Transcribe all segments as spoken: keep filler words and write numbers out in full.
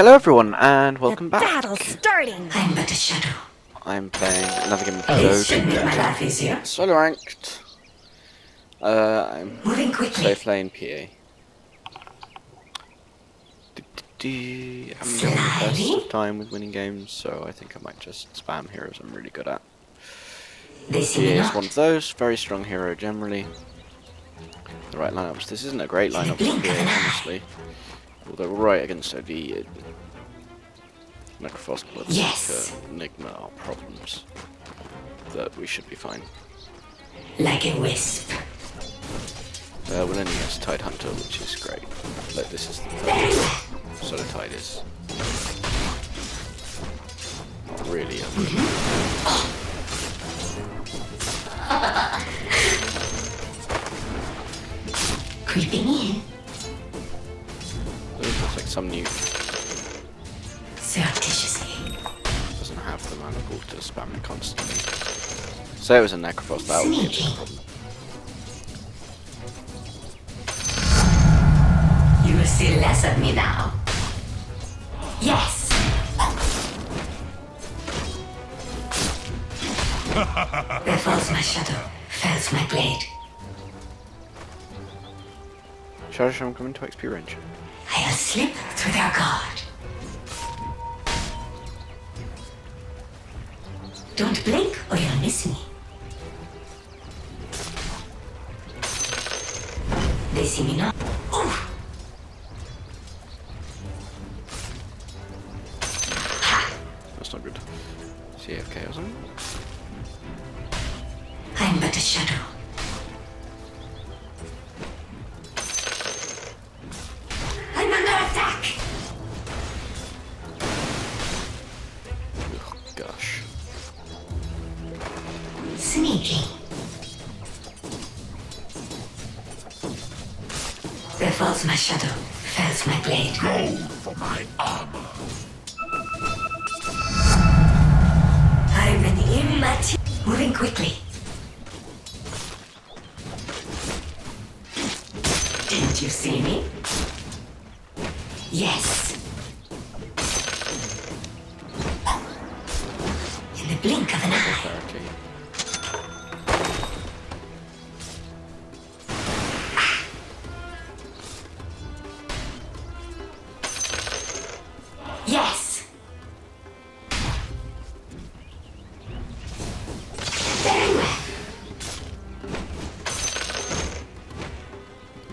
Hello everyone, and welcome the back. Battle's starting. I'm but a shadow. I'm playing another game of Padoji. Solo ranked. Uh, I'm moving quickly. Safe lane P A. Do, do, do. I haven't done the best of time with winning games, so I think I might just spam heroes I'm really good at. This P A is one of those, very strong hero generally. The right lineups. This isn't a great lineup for P A, honestly. Although right against O D, Necrophospolids, yes. uh, Enigma are problems that we should be fine. Like a wisp. Uh, we'll only use Tide Hunter, which is great. Like this is the first solo Tide is. Not really a mm -hmm. oh. Creeping in. Like some new surreptitiously doesn't have the mana pool to spam it constantly. So it was a necrophos, that would be a problem. You will see less of me now. Yes. There falls my shadow, fells my blade. Shadow Shaman coming to X P range. I'll slip through their guard. Don't blink or you'll miss me. They see me now. Ooh. That's not good. C F K or something? I'm but a shadow. My shadow fells my blade. Go for my armor. I'm an immature. Moving quickly. Didn't you see me? Yes. In the blink of an eye.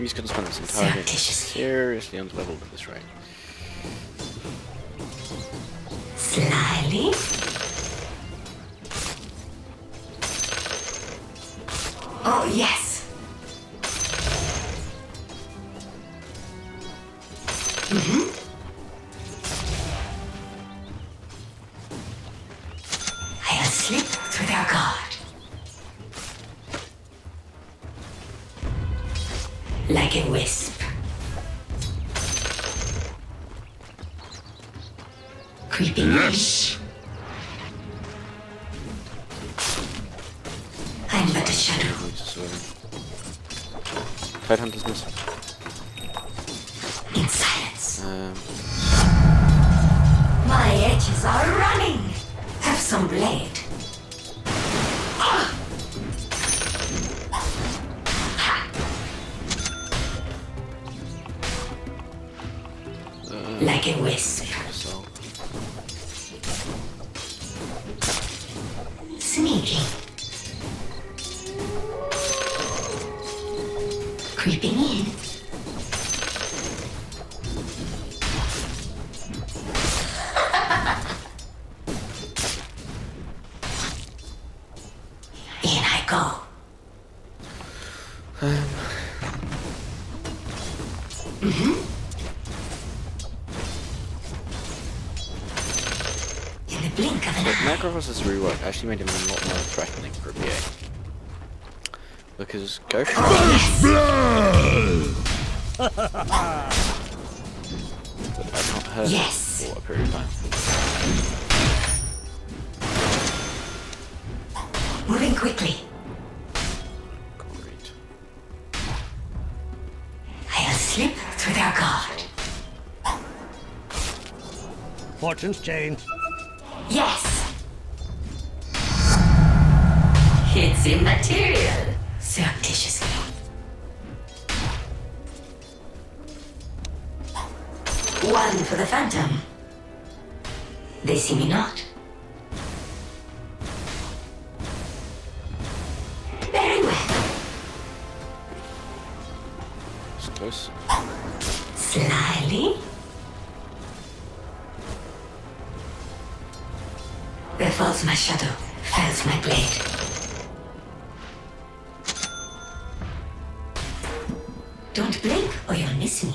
He's going to spend this entire game seriously underleveled at this rate. Slyly. Oh yes. Mm-hmm. I'll slip through their guard. Like a wisp. Creeping. Yes. I'm but a shadow. Tide Hunter's missing. In silence. Um. My edges are running. Have some blade. Like a wisp. So. Sneaking. Creeping in. In I go. Um. Mm-hmm. Necrophos's rework actually made him a lot more threatening for a P A. Because go for it. But I've not heard yes. for a period of time. Moving quickly. Great. I'll slip through their guard. Fortune's changed. Yes! It's immaterial, surreptitiously. One for the Phantom. They see me not. Very well. It's close. Slyly. There falls my shadow, falls my blade. Don't blink or you'll miss me.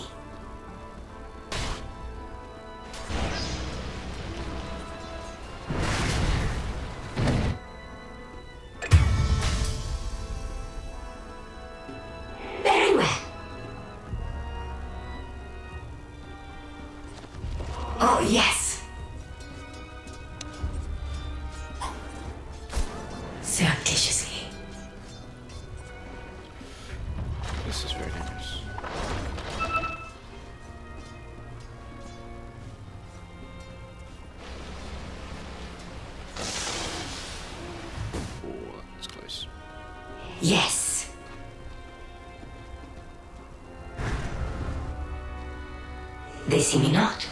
See me not.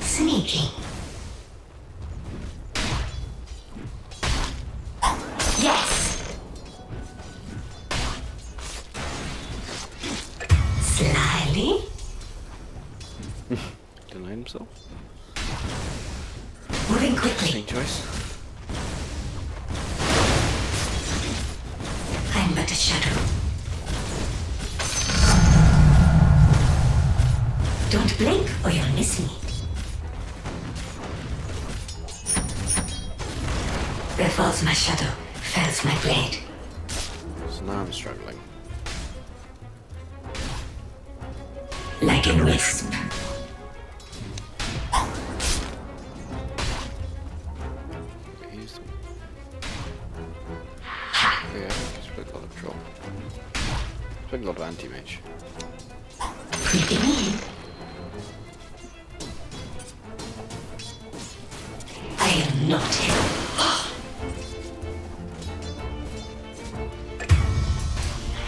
Sneaking. Yes. Slyly. Deny himself. Moving quickly. Same choice. I'm but a shadow. Don't blink or you'll miss me. There falls my shadow, falls my blade. So now I'm struggling. Like a wisp. Ha. Yeah, he's playing a lot of troll. He's playing a lot of anti-mage. Creeping in. Not him.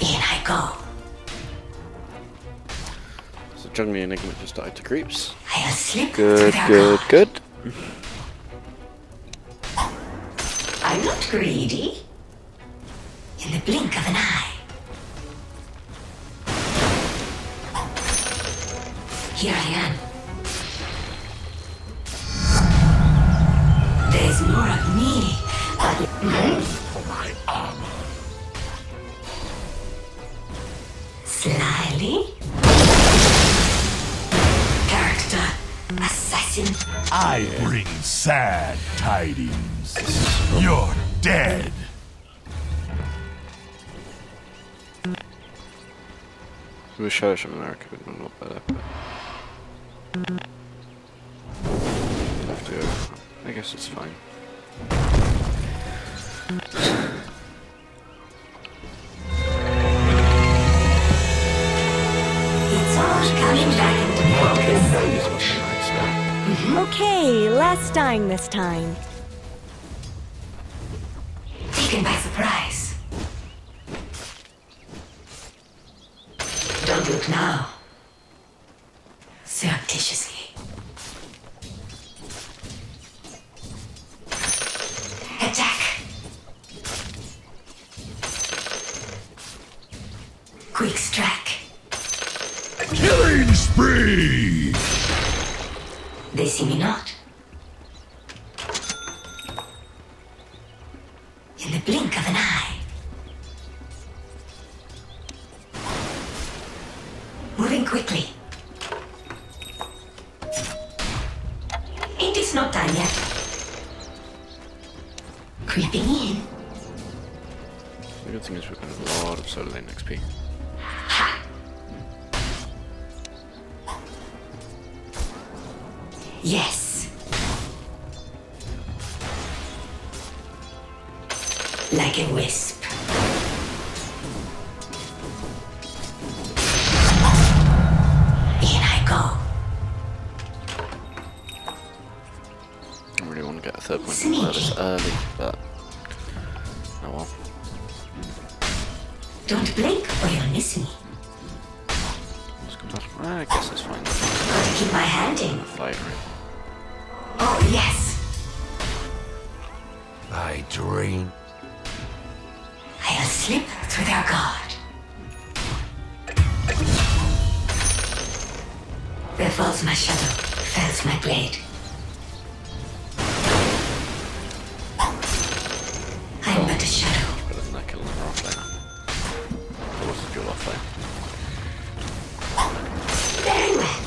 In I go. So John me Enigma just died to creeps. I'll slip good, their good, rod. Good. I'm not greedy. In the blink of an eye. Here I am. More of me, but more for my armor. Slyly? Character, assassin. I bring sad tidings. You're dead. We show some America, but we're not better. But... have to. I guess it's fine. It's all coming back into focus. Mm-hmm. Okay, less dying this time. Taken by surprise. Don't look now. Surreptitiously. Quick strike. Killing spree! They see me not. In the blink of an eye. Moving quickly. It is not time yet. Creeping in. The good thing is we're going to have a lot of solo lane X P. Yes. Like a wisp. early, but oh well. Don't blink or you'll miss me. Let's go past. Ah, I guess that's fine. Gotta keep my hand in. Oh yes. I dream. I'll slip through their guard. There falls my shadow, fells my blade. I'm oh, but a shadow. But isn't that killing her off there? Or was the jewel off there? Very well.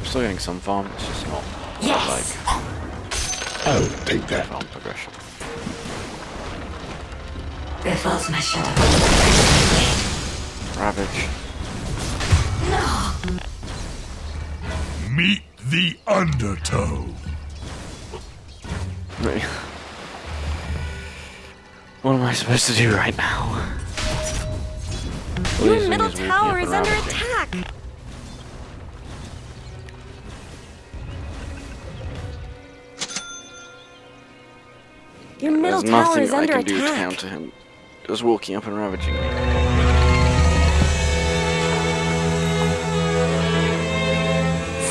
I'm still getting some farm, it's just not yes. like... I'll take that. Farm progression. There falls my shadow. Ravage. No. Meet the Undertow. What am I supposed to do right now? Your middle tower is under attack. Your middle tower is under attack. There's nothing I can do to counter him. Just walking up and ravaging me.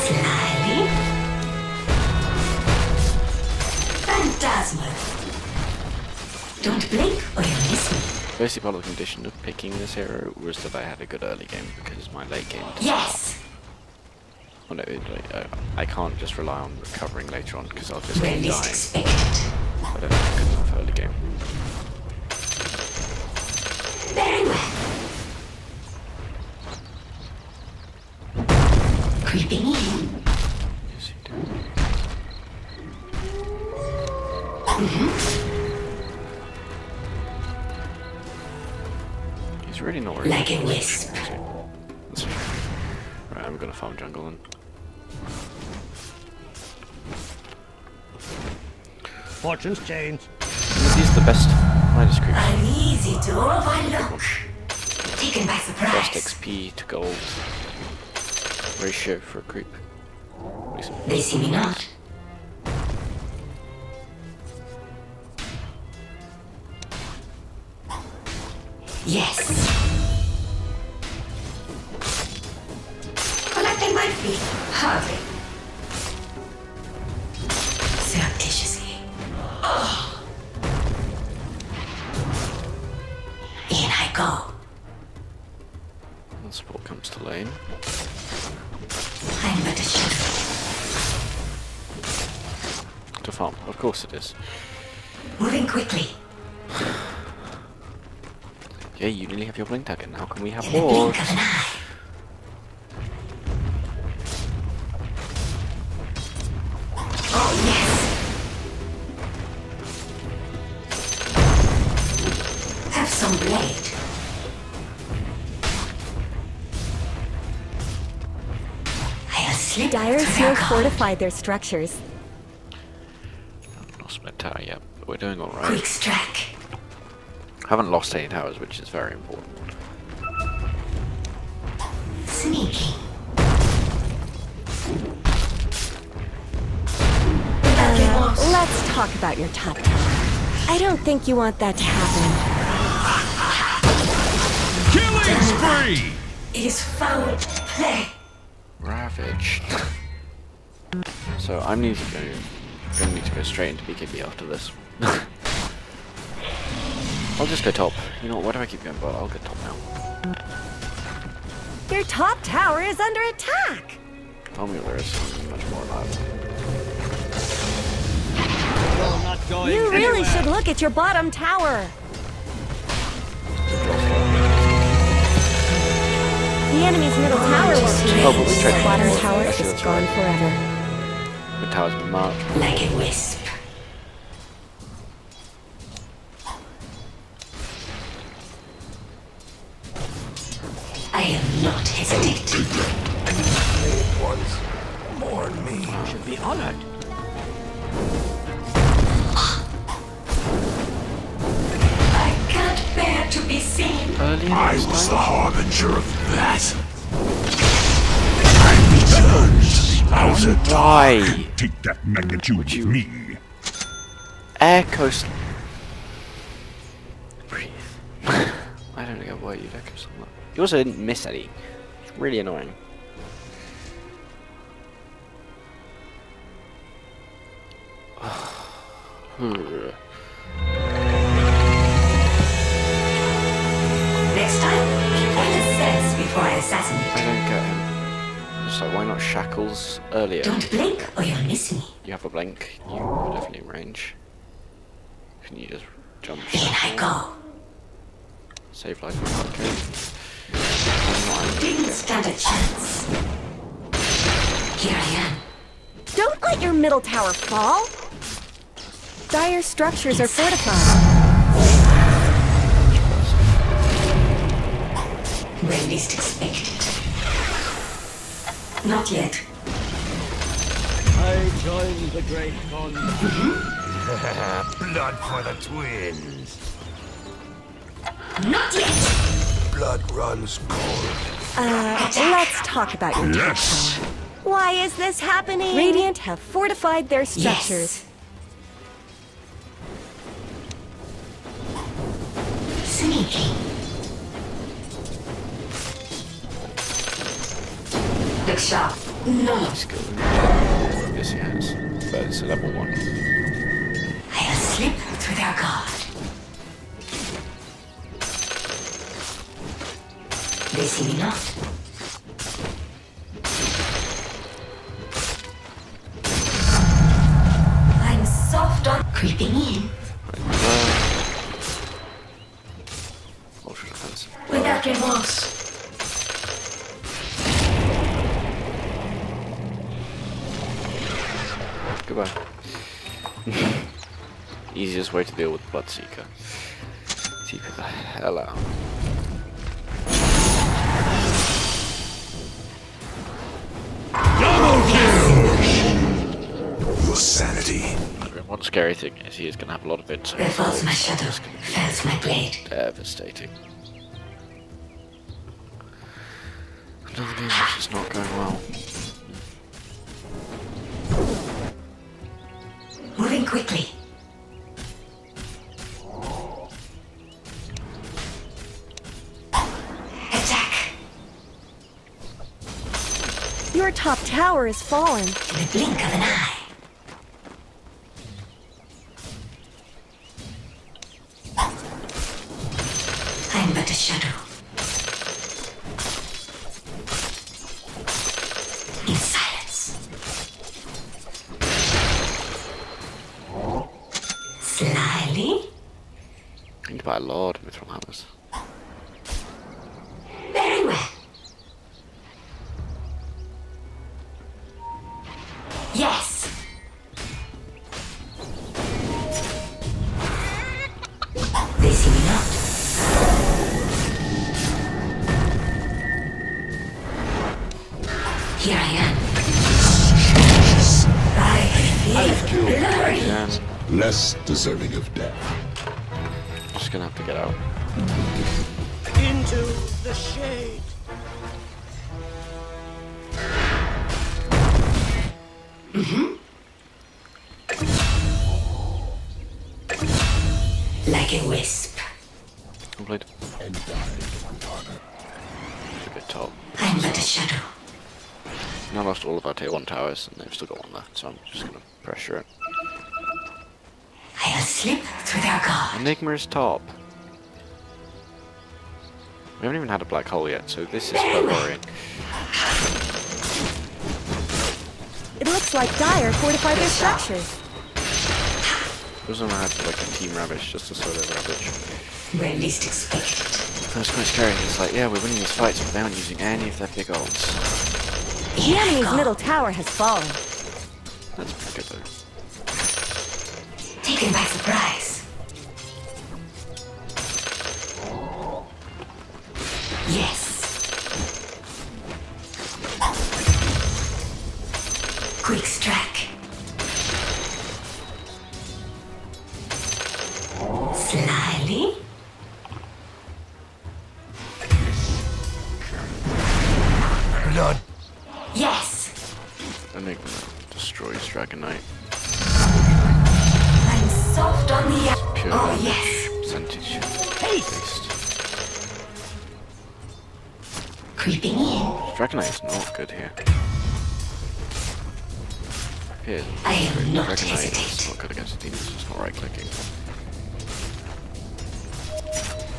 Slyly. Phantasmal. Don't blink or you'll miss me. Basically, part of the condition of picking this hero was that I had a good early game because my late game. Yes! Well, no, it, uh, I can't just rely on recovering later on because I'll just keep dying. Expected. I don't have a good enough early game. Very well. Creeping in. Yes, you do. Mm-hmm. He's really not worried. Like a wisp. Right, I'm gonna farm jungle then. Fortune's change. He's the best. I just creep. Uneasy to overlook. Taken by surprise. First X P to gold ratio for a creep. They see me not. Yes. Collecting my feet. Hardly. Surreptitiously. Oh. Go. And support comes to lane. I'm but a shadow. To farm, of course it is. Moving quickly. Yeah, you nearly have your blink tag, and how can we have more? In the blink of an eye. Oh yes. Have some blade. Dyer's here fortified their structures. I've lost my tower yet, but we're doing alright. Quick strike. Haven't lost any towers, which is very important. Sneaky. Uh, let's talk about your top tower. I don't think you want that to happen. Killing spree! It is foul play. Ravage. So I'm going to go, gonna need to go straight into B K B after this. I'll just go top. You know what? Why do I keep going? But I'll go top now. Your top tower is under attack. Tell me there is something much more alive. Well, I'm not going you really anywhere. Should look at your bottom tower. The enemy's middle tower will be the water tower is gone forever. The tower's been marked. Like a wisp. I am not hesitating. Once more me. You should be honored. I can't bear to be seen. I was the harbinger of that. I returned to the thousand. Die. Take that magnitude with you... me. Echo Slam. Breathe. I don't know why you'd Echo Slam. You also didn't miss any. It's really annoying. Next time, keep all the steps before I assassinate. I don't get him. So why not shackles earlier? Don't blink or you'll miss me. You have a blink. You are definitely in range. Can you just jump? Here I go. Save life. Okay. Didn't stand a chance. Here I am. Don't let your middle tower fall. Dire structures are fortified. When least expected. Not yet. I joined the great con. Blood for the twins. Not yet. Blood runs cold. Uh, let's talk about your yes. tower. Why is this happening? Radiant have fortified their structures. Yes. Sneaky. Look sharp. No. That's good. Yes, he has. But it's a level one. I'll slip through their guard. They see me not. I'm soft on creeping in. Without remorse. Goodbye. Easiest way to deal with Bloodseeker. Keep the hell out. Double kill! Your sanity. One scary thing is he is going to have a lot of it. So there falls my shadow. Falls my blade. Devastating. No, no, this is not going well. Moving quickly. Attack! Your top tower is fallen. In the blink of an eye. I'm but a shadow. By Lord Mithril Hammers. Very well. Yes. They see me not. Here I am. I feel glory. Yes. Less deserving of death. Gonna have to get out. Into the shade. Mm-hmm. Like a wisp. Complete. And died. Good top. I'm but a shadow. Now I lost all of our tier one towers, and they've still got one left, so I'm just gonna pressure it. I'll slip through their guard. Enigma is top. We haven't even had a black hole yet, so this is quite worrying. It looks like Dire fortified their structures. Doesn't matter to like a team rubbish, just a solo rubbish. We're least expected. That's quite scary. It's like, yeah, we're winning these fights, but they aren't using any of their big ults. The enemy's middle tower has fallen. That's pretty good though. Taken by surprise. Yes. Quick strike. Slyly. Blood. Yes. I know Dragon Knight. I'm soft on the it's pure oh, yes. percentage based. Creeping in. Dragon Knight is not good here. Here, I am not Dragon hesitate. Knight is not good against the demons, just not right clicking.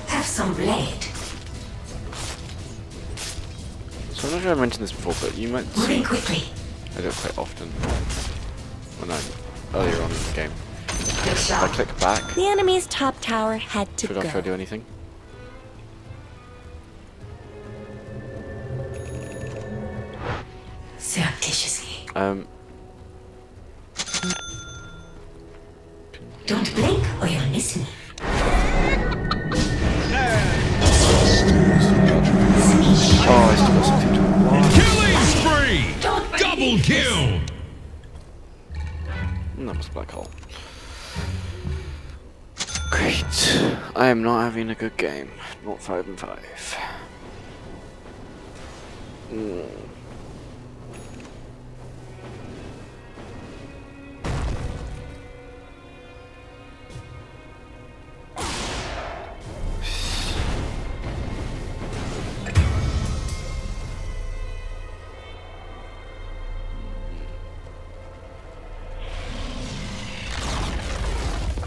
Have some blade. So I'm not sure I mentioned this before, but you might see quickly. I do it quite often. Well no, earlier on in the game. If I click back. The enemy's top tower had to should go. Should I do anything? Surreptitiously. Um Don't blink or you'll miss me. Oh, I still got something to watch. Killing spree! Don't double kill! And that was a black hole. Great. I am not having a good game. Not five and five. Mm.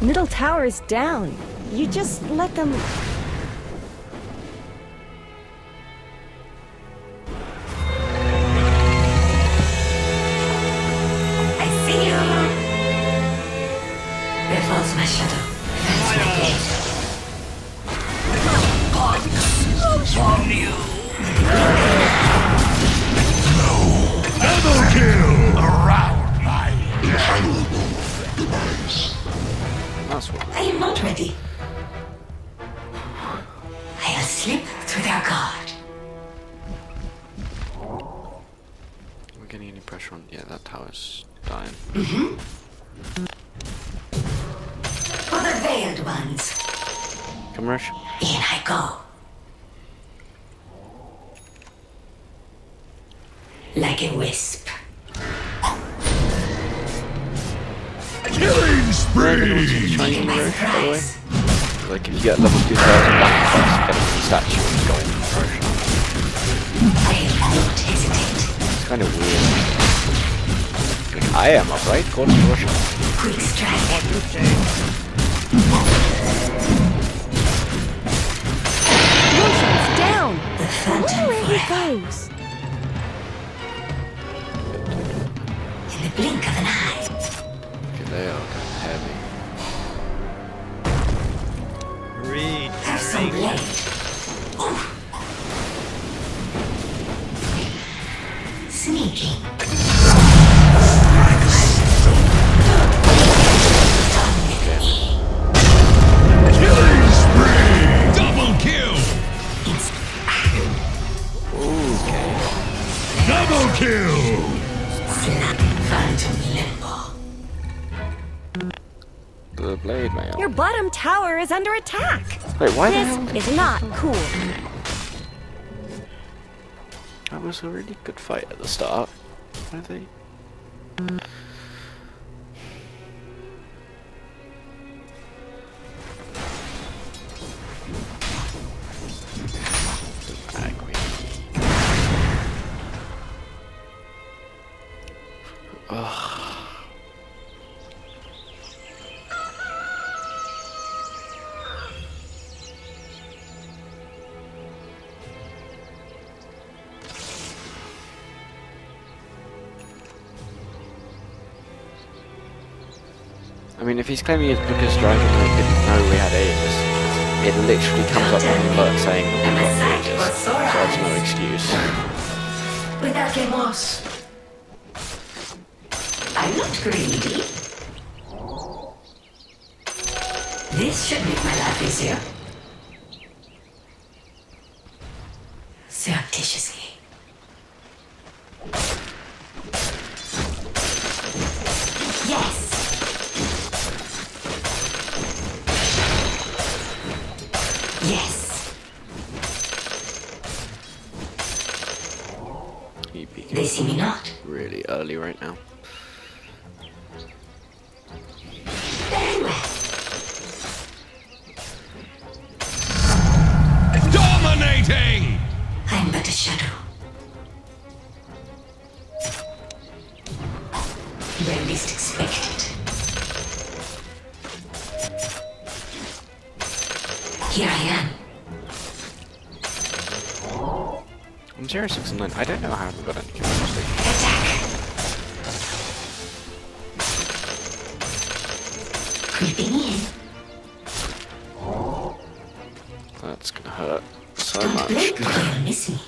Middle tower is down. You just let them. I see you. There falls my shadow. That's my blade. God slows on you. No. Double kill around my intolerable demise. I am not ready. I'll slip through their guard. Are we getting any pressure on? Yeah, that tower's dying. Mm-hmm. For the veiled ones. Come, Rush. In I go. Like a wisp. Killing spree! Shining Rush, by the way. Like if you get level two thousand back plus, get a statue and go in for Roshan. I am not hesitant. It's kind of weird. Like, I am upright, go to Roshan. Quick strike. Roshan's down! The phantom forever. He goes. In the blink of an eye. They are heavy. Read. Have some blade. Sneaky. Killing spree! Double kill! Okay. Double kill! Phantom limbo. The blade man. Your bottom tower is under attack. Wait, why the hell? This is not cool. That was a really good fight at the start. Why are they? Ugh. I mean, if he's claiming it's because Dragon Knight didn't know we had Aegis, it literally comes up on the alert saying that we got Aegis, so that's no excuse. Without remorse. I'm not greedy. This should make my life easier. Surreptitiously. Yes! They see me not. Really early right now. I'm zero six nine. I don't know how I've got any capacity. Attack! Creeping in. That's gonna hurt so don't much. Blink, I miss me.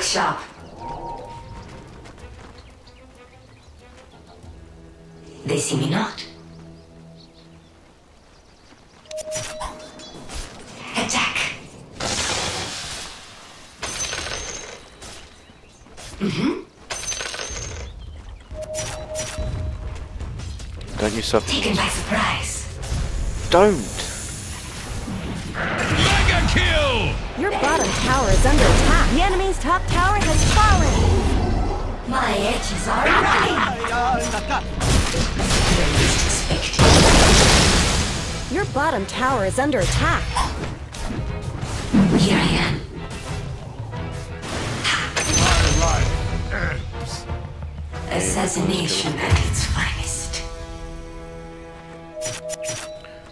Sharp. They see me not. Attack. Mm-hmm. Don't you suffer. Taken by surprise. Don't. Mega kill! Your bottom tower is under attack. The enemy's top tower has fallen! My edges are running! Your bottom tower is under attack! Here I am. My life ends. Assassination at its finest.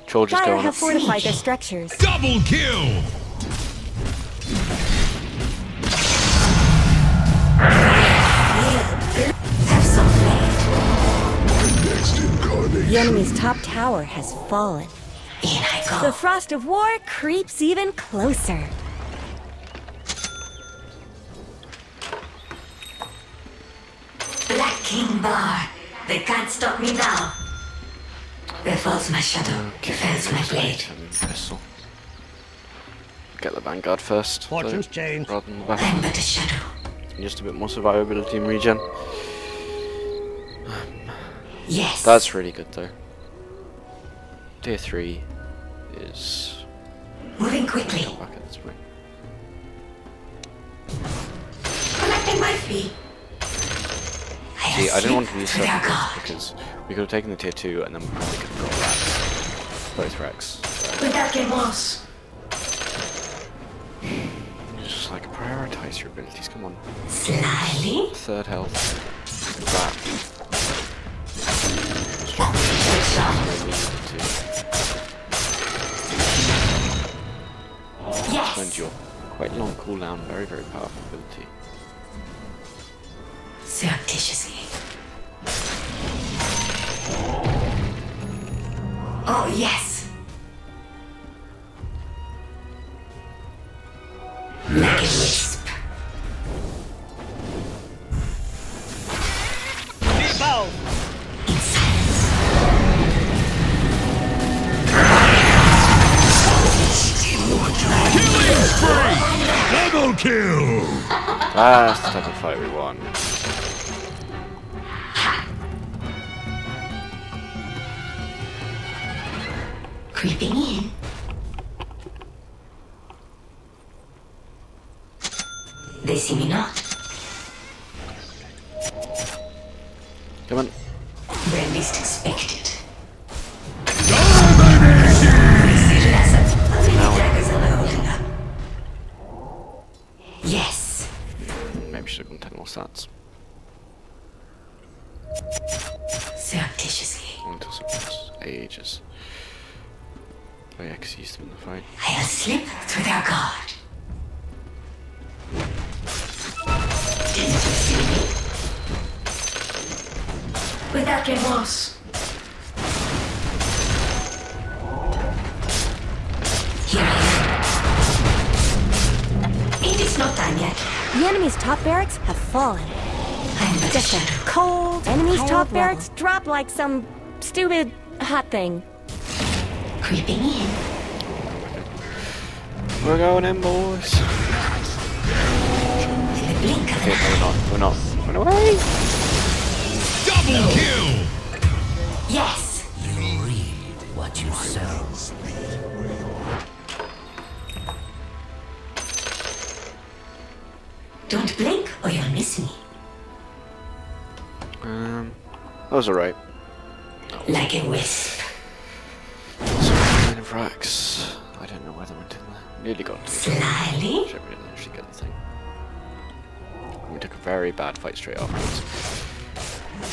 Troll just Fire have fortified their structures. Double kill! The enemy's top tower has fallen. In I go. The frost of war creeps even closer. Black King Bar. They can't stop me now. There falls my shadow. There falls my blade. Get the Vanguard first. Fortune's changed. Rather than the battle. I'm but a shadow. Just a bit more survivability and regen. Yes. That's really good though. Tier three is moving quickly. Come back at this point. Connecting my feet. See, I didn't want to use that because we could have taken the tier two and then we probably could have got racks. Both racks. Without getting lost. Just like prioritize your abilities. Come on. Slyly. Third health. That. Yes. And your quite long cooldown, very very powerful ability. Surreptitiously. Oh yes. Like a wisp. Double kill! That's the type of fight we want. Creeping in. They see me not. Come on. Where least expected. Yes. Maybe should have gotten ten more stats. Surreptitiously. Until someone's ages. Oh yeah, because he used to win the fight. I'll slip through their guard. Didn't you see me? Without remorse. Here I am. It's not done yet. The enemy's top barracks have fallen. I'm just a cold. Enemy's top barracks drop like some stupid hot thing. Creeping in. We're going in, boys. Okay, no, we're not. We're not. Run away! Double no. kill! Yes. You read what you sow. Don't blink, or you'll miss me. Um, that was alright. Oh. Like a wisp. Some kind of racks. I don't know whether I did that. Nearly got it. Slyly. Actually, we didn't actually get the thing. We took a very bad fight straight afterwards.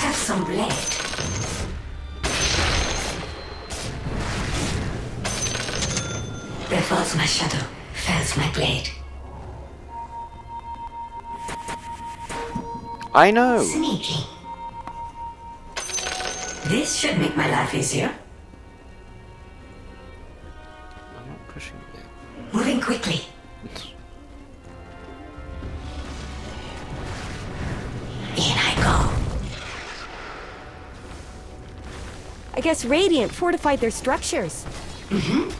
Have some blade. There falls my shadow, fails my blade. I know. Sneaky. This should make my life easier. I'm not pushing it there. Moving quickly. In I go. I guess Radiant fortified their structures. Mm-hmm.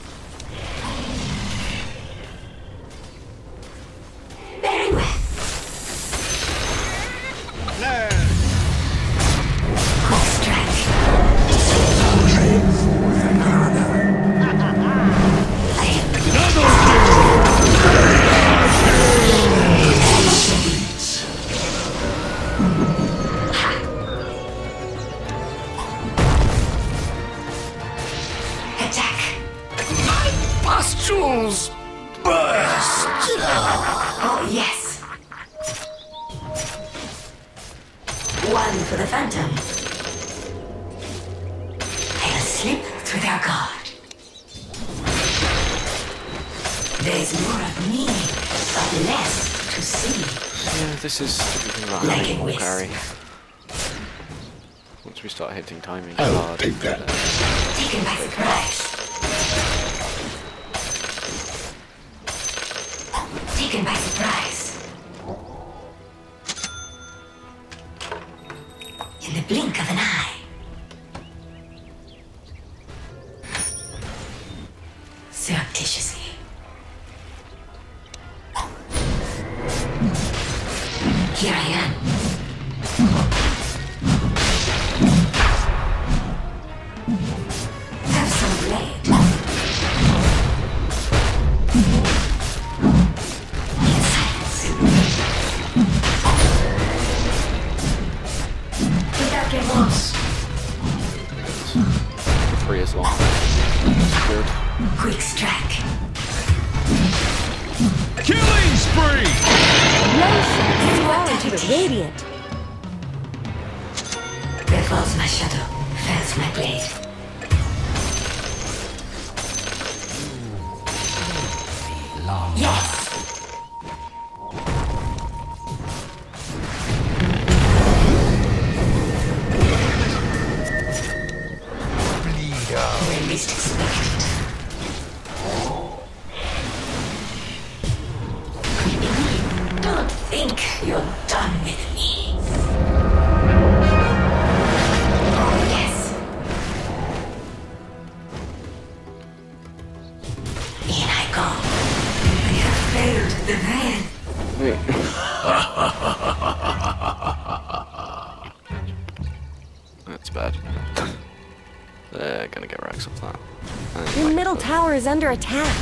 Timing I'll hard. Take that. Taken by surprise. Taken by surprise. In the blink of an eye. Surreptitiously. Here I am. Is under attack.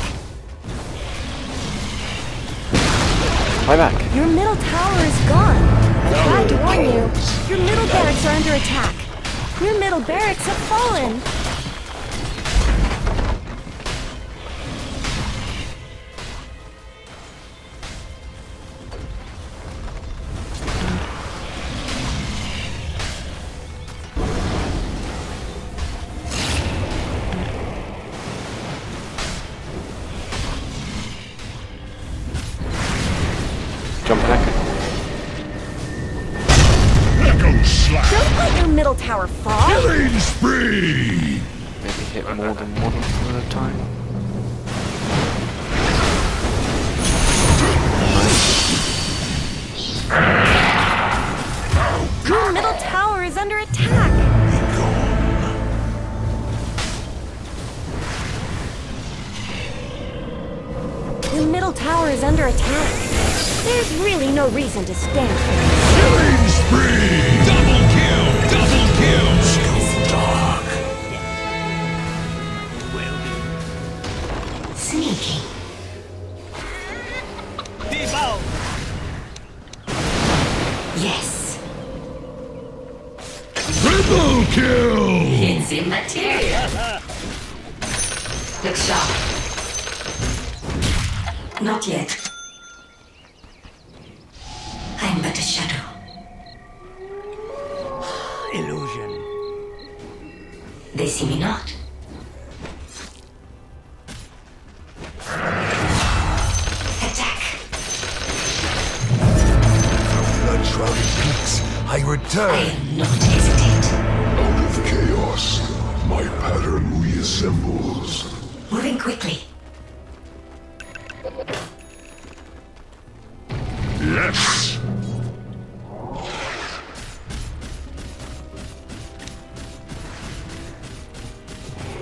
My back. Your middle tower is gone. I tried to warn you. Your middle barracks are under attack. Your middle barracks have fallen. tower is under attack. The middle tower is under attack. There's really no reason to stand here. Killing spree! Double kill! Double kill! Skilled dog. Well done. Sneaky. Devour. Yes. Triple kill! It's immaterial. Look sharp. Not yet. I'm but a shadow. Illusion. They see me not. Attack! From blood-shrouded peaks, I return. I am not hesitant. Out of chaos, my pattern reassembles. Moving quickly. Yes!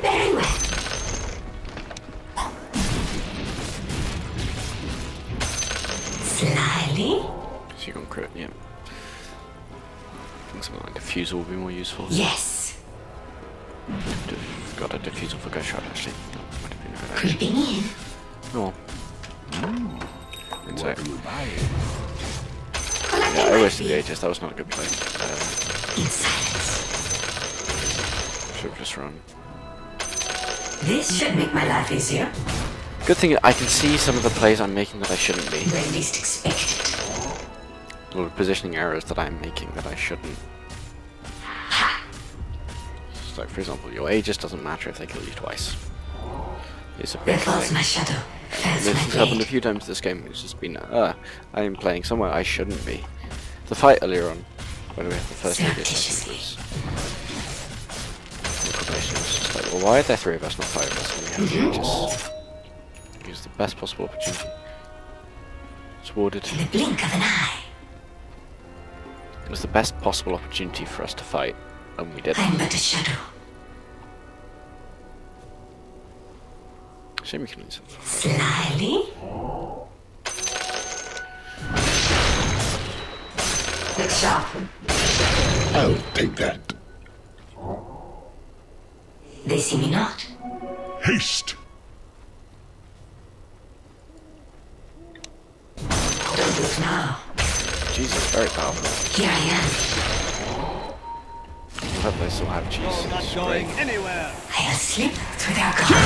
Very well. Slyly? She got crit, yeah. I think something like Diffusal will be more useful. Yes! Got a Diffusal for Ghost Shroud, actually. Might have been right, actually. Creeping in. Oh. Mm. What are you buying? Yeah, I wasted the Aegis, that was not a good play. Um, In silence. Should have just run. This should make my life easier. Good thing I can see some of the plays I'm making that I shouldn't be. Where I least expected. Or positioning errors that I'm making that I shouldn't. Ha. Just like, for example, your Aegis doesn't matter if they kill you twice. It's a big thing. My shadow. That's this has happened a few times this game. It's just been, ah, uh, I am playing somewhere I shouldn't be. The fight earlier on, when we had the first Aegis, was just like, well, why are there three of us, not five of us, when we have Aegis? Use the best possible opportunity. It's warded. In the blink of an eye. It was the best possible opportunity for us to fight, and we didn't. I'm but a shadow. Shame we can use it. Slyly? Look sharp. I'll take that. They see me not. Haste! Don't move now. Jesus, very powerful. Here I am. I hope they still have Jesus. You're not going anywhere. I'll slip through their guard.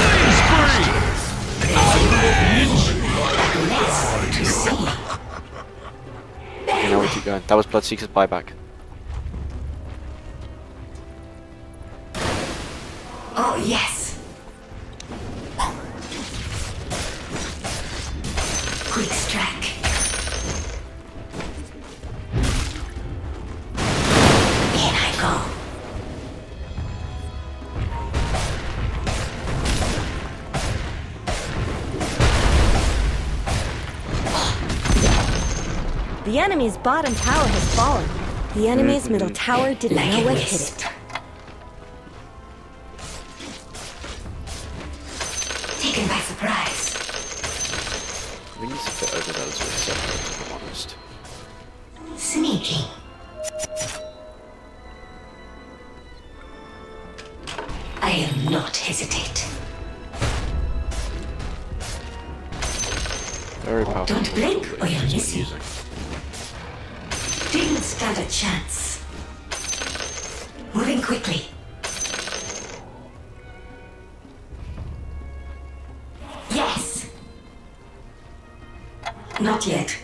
You know, we keep going. That was Bloodseeker's buyback. Oh yes. Quick strike. In I go. The enemy's bottom tower has fallen. The enemy's middle tower didn't like know what hit it. Taken by surprise. We need to fit over those with something, if I'm honest. Sneaky. I am not hesitate. Very powerful. Don't blink or you're missing. Didn't stand a chance. Moving quickly. Yes. Not yet.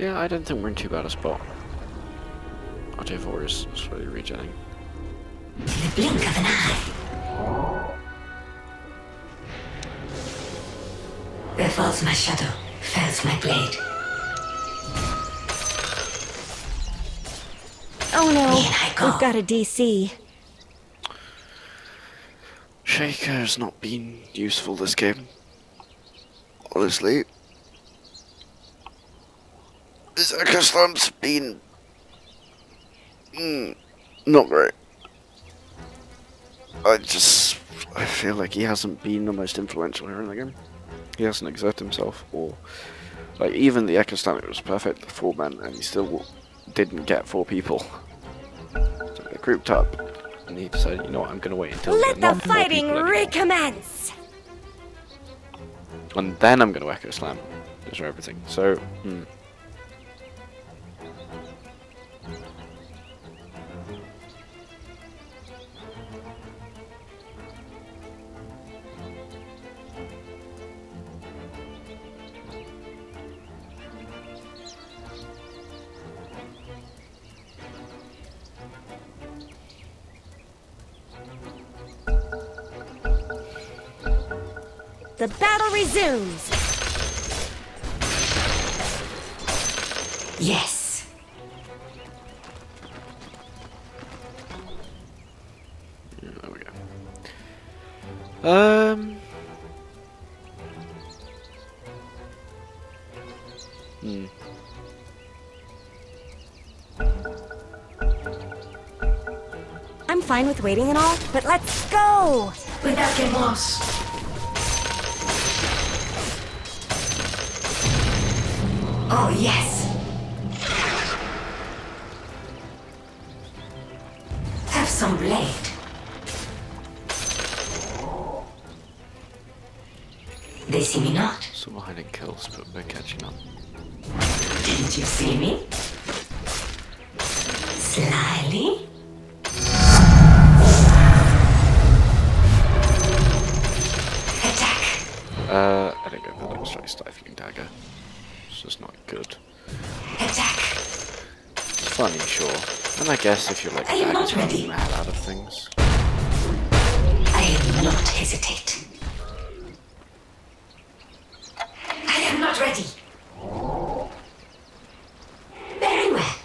Yeah, I don't think we're in too bad a spot. R T four is slowly regenerating. In the blink of an eye. Where falls my shadow, fails my blade. Oh no, go. We've got a D C. Shaker has not been useful this game. Honestly. This Echo Slam's been mm, not great. I just I feel like he hasn't been the most influential here in the game. He hasn't exerted himself, or like even the Echo Slam, it was perfect for four men, and he still didn't get four people. So they grouped up, and he decided, you know what, I'm going to wait until let the fighting recommence. And then I'm going to Echo Slam. Just for everything. So, hmm. The battle resumes. Yes. Yeah, there we go. Um. Hmm. I'm fine with waiting and all, but let's go. Without getting lost. Oh, yes! Have some blade. They see me not? Someone hiding kills, but they're catching up. Didn't you see me? Slyly? Attack! Uh, I don't go for that. I was trying to stifling dagger. Just not good. Attack. It's funny, sure. And I guess if you're like daggers, you're mad out of things. I will not hesitate. I am not ready. Very well.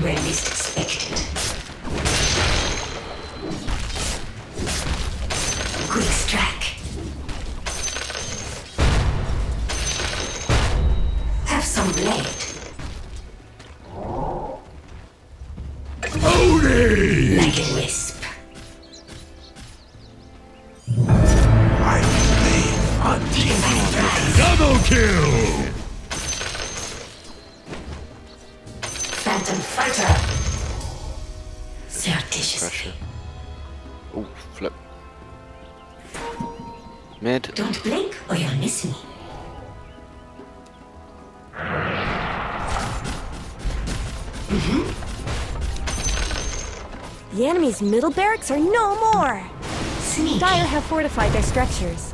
When least expected. Quick strike. The enemy's middle barracks are no more! Sneak. Dire have fortified their structures.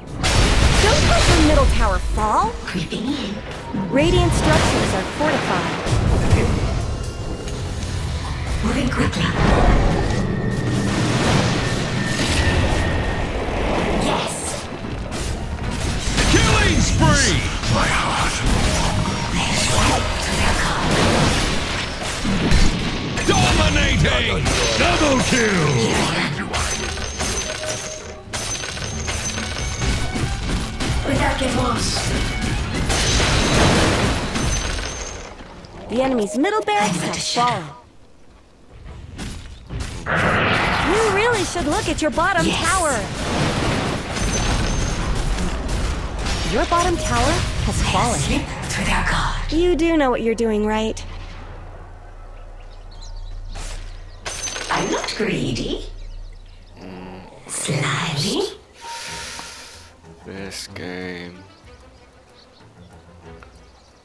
Don't let the middle tower fall! Creeping in. Radiant structures are fortified. Moving quickly. Yes! Killing spree! My heart. Let's dominating! Double kill! Without getting lost. The enemy's middle barracks has fallen. You really should look at your bottom yes. tower. Your bottom tower has fallen. You do know what you're doing, right? Greedy, mm, slimy. This game,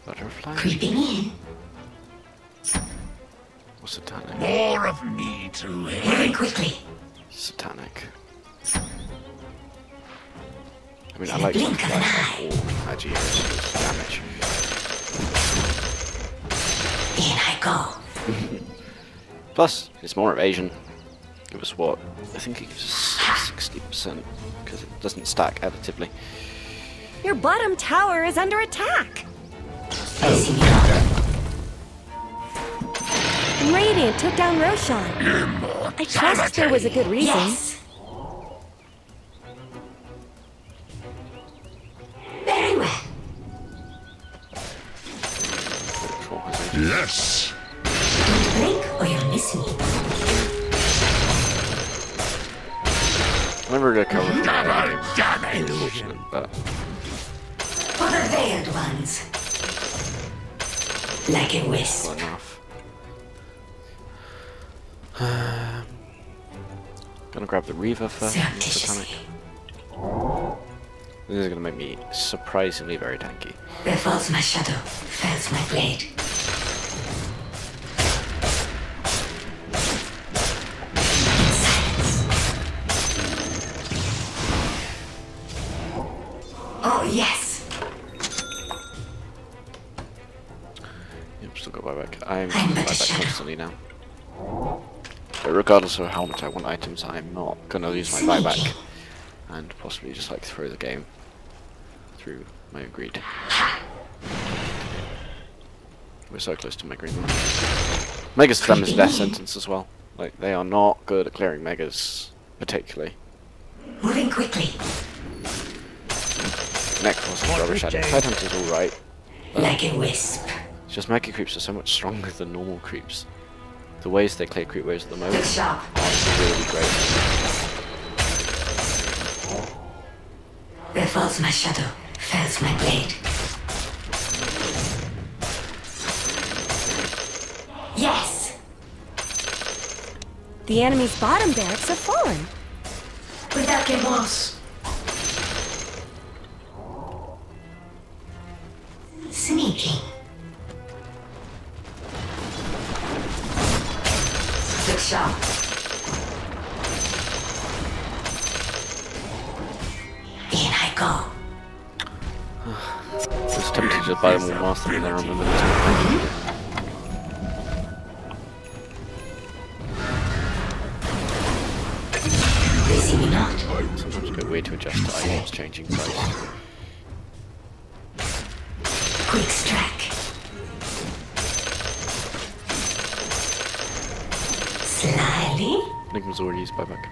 butterfly creeping in. What's Satanic? More of me to hate. Very quickly. Satanic. I mean, in I like blink of an eye. All damage. In I go. Plus, it's more evasion. It was what? I think it gives us sixty percent because it doesn't stack additively. Your bottom tower is under attack! Oh. Radiant took down Roshan. I trust there was a good reason. Yes. Yes! Blink or you're listening. Remember to cover from the illusion, but... For the veiled ones. Like a wisp. Enough. Uh, gonna grab the Reaver for Satanic. This is gonna make me surprisingly very tanky. There falls my shadow, fails my blade. Oh yes. Yep, still got buyback. I'm, I'm buyback constantly now. But regardless of how much I want items, I'm not gonna lose my Sneaky. buyback. And possibly just like throw the game through my own greed. We're so close to my green one. Megas for them is death sentence as well. Like they are not good at clearing megas particularly. Moving quickly. Necrophospolids rubbish at it. Tide Hunter's alright. Like a wisp. It's just mega creeps are so much stronger than normal creeps. The ways they clear creep waves at the moment are really great. There falls my shadow, fails my blade. Yes! The enemy's bottom barracks have fallen. Without getting lost. Sneaking. Good shot. Tempted to buy them all master and then remember this one. Sometimes it's a way to adjust to items changing price. Quick strike. Slyly? Enigma's already used buyback.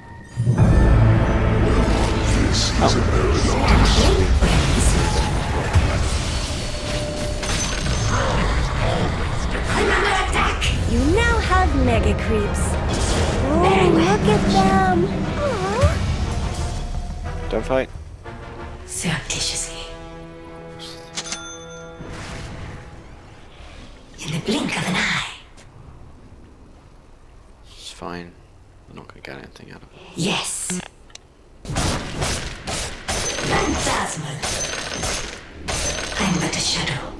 This is a paradox. You now have mega creeps. Oh, look at them! Aww. Don't fight. Surreptitiously. In the blink of an eye. It's fine. I'm not gonna get anything out of it. Yes. Phantasmal. I'm but a shadow.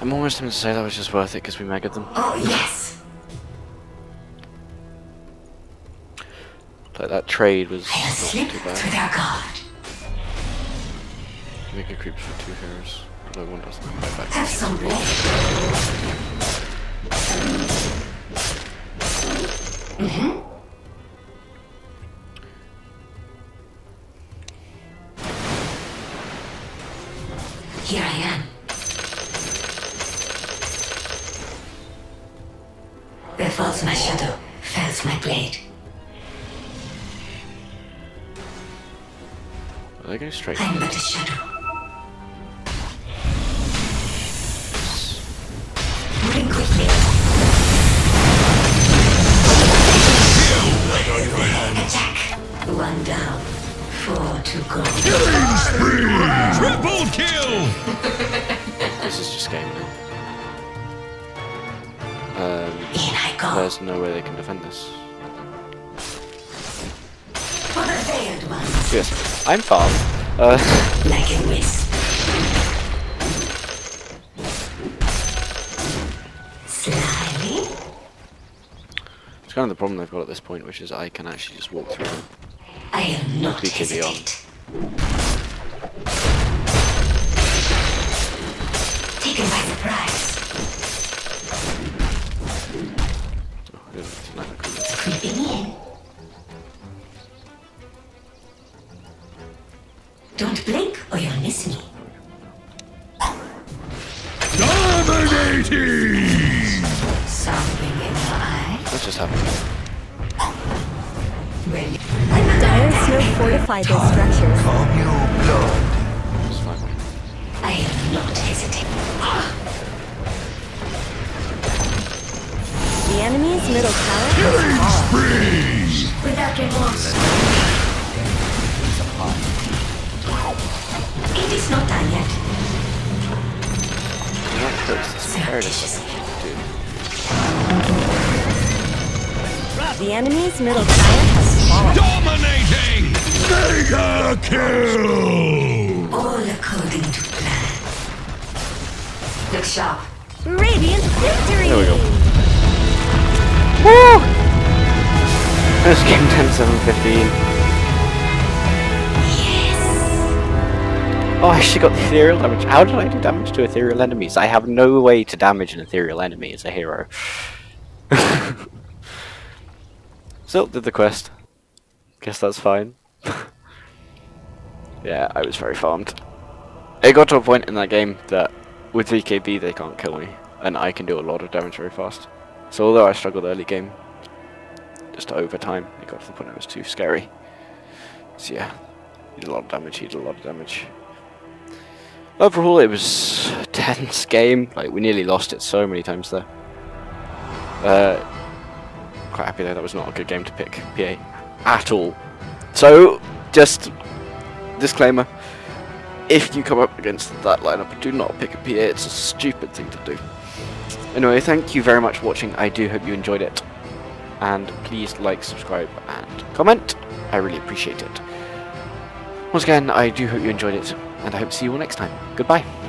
I'm almost tempted to say that was just worth it because we megged them. Oh yes! Like that trade was I not too bad. Make a creep for two heroes. No one doesn't come back. Have some blood. Mm-hmm. Falls my shadow, fails my blade. Are they going straight? I'm but a shadow. Moving quickly. Attack. One down. Four to go. Killing spree! Triple kill! This is just game now. Um, there's no way they can defend this. Yes, I'm farm. Uh, like a wisp. Slyly. It's kind of the problem they've got at this point, which is I can actually just walk through them. I am not hesitate. Taken by surprise. Don't blink or you'll miss me. Dominating! Something in your eye. What just happened? Well, I'm not fortify their structures. I am not hesitating. The enemy's middle tower is gone. Without remorse. It is not done yet. The enemy's middle tower has fallen. Dominating! Mega kill! All according to plan. Look sharp. Radiant victory! There we go. Woo! This game time seven fifteen. Oh, I actually got the ethereal damage. How did I do damage to ethereal enemies? I have no way to damage an ethereal enemy as a hero. Still did the quest. Guess that's fine. Yeah, I was very farmed. It got to a point in that game that with V K B they can't kill me, and I can do a lot of damage very fast. So although I struggled early game, just over time it got to the point it was too scary. So yeah, he did a lot of damage, he did a lot of damage. Overall, it was a tense game. Like, we nearly lost it so many times there. Uh, quite happy though, that was not a good game to pick P A at all. So, just disclaimer, if you come up against that lineup, do not pick a P A, it's a stupid thing to do. Anyway, thank you very much for watching, I do hope you enjoyed it. And please like, subscribe, and comment. I really appreciate it. Once again, I do hope you enjoyed it. And I hope to see you all next time. Goodbye.